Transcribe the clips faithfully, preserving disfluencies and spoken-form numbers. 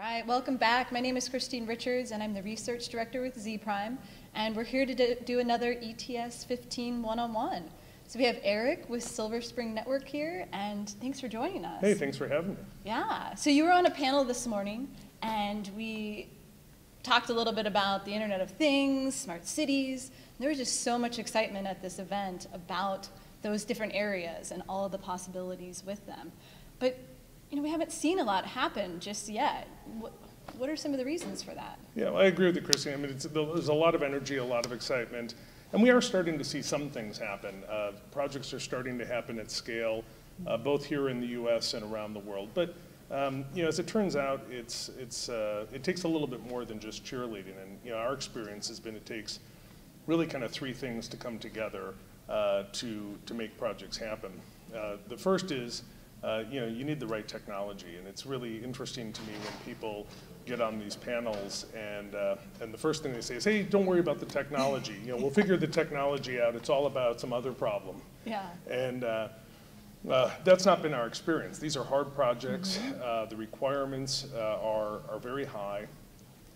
All right, welcome back. My name is Christine Richards, and I'm the Research Director with Zpryme, and we're here to do another E T S fifteen one-on-one. So we have Eric with Silver Spring Network here, and thanks for joining us. Hey, thanks for having me. Yeah, so you were on a panel this morning, and we talked a little bit about the Internet of Things, smart cities. There was just so much excitement at this event about those different areas and all of the possibilities with them. But you know, we haven't seen a lot happen just yet. What, what are some of the reasons for that? Yeah, well, I agree with you, Christine. I mean, it's, there's a lot of energy, a lot of excitement, and we are starting to see some things happen. Uh, projects are starting to happen at scale, uh, both here in the U S and around the world. But um, you know, as it turns out, it's it's uh, it takes a little bit more than just cheerleading. And you know, our experience has been it takes really kind of three things to come together uh, to to make projects happen. Uh, the first is Uh, you know, you need the right technology, and it's really interesting to me when people get on these panels and uh, and the first thing they say is, hey, don't worry about the technology. You know, we'll figure the technology out. It's all about some other problem. Yeah. And uh, uh, that's not been our experience. These are hard projects. Mm-hmm. uh, the requirements uh, are, are very high.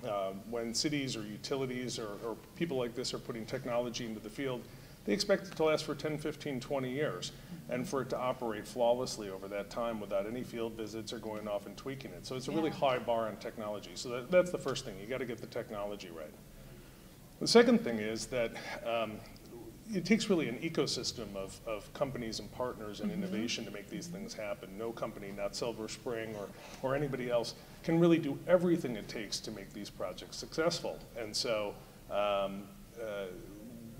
Uh, when cities or utilities or, or people like this are putting technology into the field, they expect it to last for ten, fifteen, twenty years, and for it to operate flawlessly over that time without any field visits or going off and tweaking it. So it's a really high bar on technology. So that, that's the first thing. You got to get the technology right. The second thing is that um, it takes really an ecosystem of, of companies and partners and mm-hmm. innovation to make these things happen. No company, not Silver Spring or, or anybody else, can really do everything it takes to make these projects successful. And so um, uh,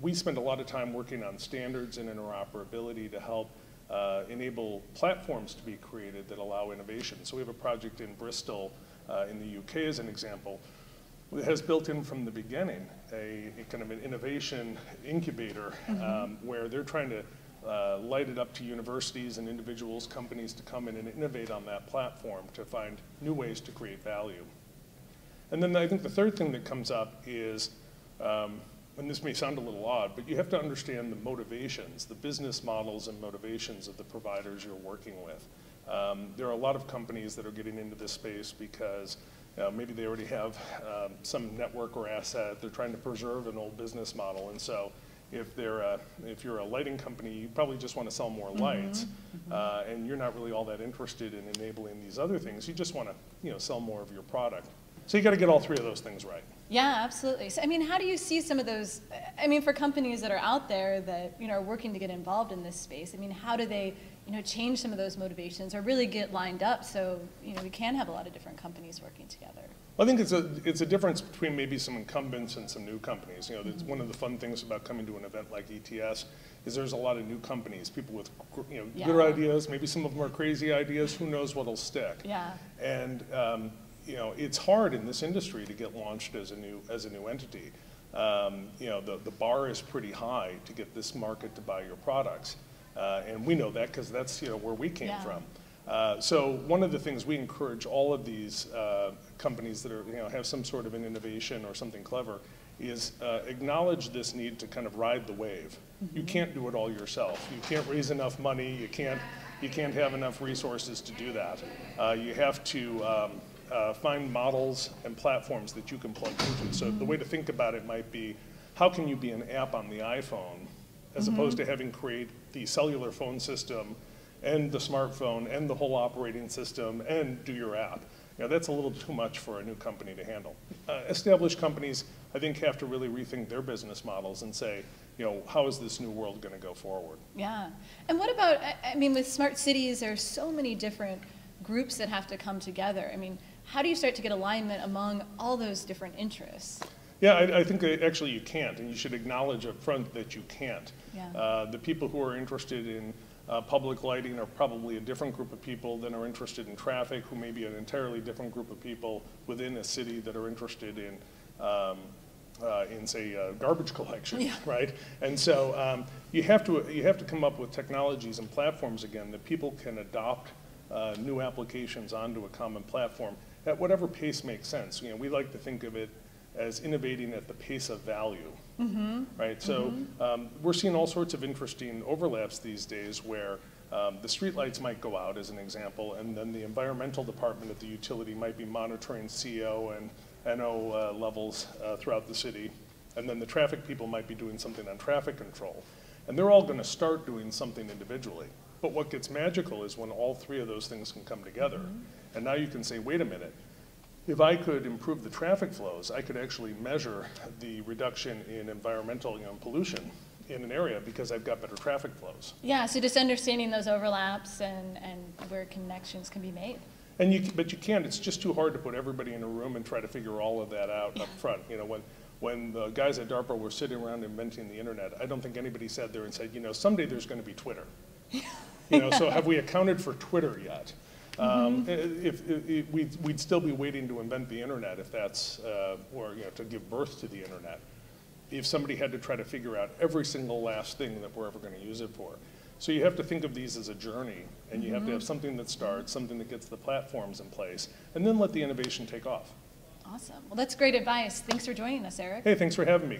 we spend a lot of time working on standards and interoperability to help uh, enable platforms to be created that allow innovation. So we have a project in Bristol uh, in the U K as an example that has built in from the beginning a, a kind of an innovation incubator mm-hmm. um, where they're trying to uh, light it up to universities and individuals, companies to come in and innovate on that platform to find new ways to create value. And then I think the third thing that comes up is um, and this may sound a little odd, but you have to understand the motivations, the business models and motivations of the providers you're working with. Um, there are a lot of companies that are getting into this space because uh, maybe they already have um, some network or asset. They're trying to preserve an old business model. And so if, they're a, if you're a lighting company, you probably just want to sell more mm-hmm. lights, mm-hmm. uh, and you're not really all that interested in enabling these other things. You just want to you know, sell more of your product. So you got to get all three of those things right. Yeah, absolutely. So, I mean, how do you see some of those, I mean, for companies that are out there that, you know, are working to get involved in this space, I mean, how do they, you know, change some of those motivations or really get lined up so, you know, we can have a lot of different companies working together? Well, I think it's a, it's a difference between maybe some incumbents and some new companies. You know, that's mm-hmm. one of the fun things about coming to an event like E T S is there's a lot of new companies, people with, you know, yeah. good ideas, maybe some of them are crazy ideas, who knows what'll stick. Yeah. And, um, you know, it's hard in this industry to get launched as a new as a new entity. Um, you know, the, the bar is pretty high to get this market to buy your products, uh, and we know that because that's you know where we came yeah. from. Uh, so one of the things we encourage all of these uh, companies that are you know have some sort of an innovation or something clever is uh, acknowledge this need to kind of ride the wave. Mm-hmm. You can't do it all yourself. You can't raise enough money. You can't you can't have enough resources to do that. Uh, you have to. Um, Uh, find models and platforms that you can plug into. So mm-hmm. the way to think about it might be, how can you be an app on the iPhone as mm-hmm. opposed to having create the cellular phone system and the smartphone and the whole operating system and do your app? You know, that's a little too much for a new company to handle. Uh, established companies, I think, have to really rethink their business models and say, you know, how is this new world going to go forward? Yeah. And what about, I, I mean, with smart cities, there are so many different groups that have to come together. I mean, how do you start to get alignment among all those different interests? Yeah, I, I think actually you can't, and you should acknowledge up front that you can't. Yeah. Uh, the people who are interested in uh, public lighting are probably a different group of people than are interested in traffic, who may be an entirely different group of people within a city that are interested in, um, uh, in say, uh, garbage collection, yeah. right? And so um, you have to you have to come up with technologies and platforms again that people can adopt uh, new applications onto a common platform at whatever pace makes sense. You know, we like to think of it as innovating at the pace of value, mm-hmm. right? So mm-hmm. um, we're seeing all sorts of interesting overlaps these days where Um, the streetlights might go out, as an example, and then the environmental department at the utility might be monitoring C O and N O uh, levels uh, throughout the city, and then the traffic people might be doing something on traffic control. And they're all going to start doing something individually. But what gets magical is when all three of those things can come together. Mm-hmm. And now you can say, wait a minute, if I could improve the traffic flows, I could actually measure the reduction in environmental you know, pollution in an area because I've got better traffic flows. Yeah, so just understanding those overlaps and, and where connections can be made. And you, but you can't, it's just too hard to put everybody in a room and try to figure all of that out up front. You know, when, when the guys at DARPA were sitting around inventing the internet, I don't think anybody sat there and said, you know, someday there's going to be Twitter. You know, so have we accounted for Twitter yet? Um, mm-hmm. if, if, if we'd, we'd still be waiting to invent the internet if that's, uh, or you know, to give birth to the internet, if somebody had to try to figure out every single last thing that we're ever going to use it for. So you have to think of these as a journey, and you mm-hmm. have to have something that starts, something that gets the platforms in place, and then let the innovation take off. Awesome. Well, that's great advice. Thanks for joining us, Eric. Hey, thanks for having me.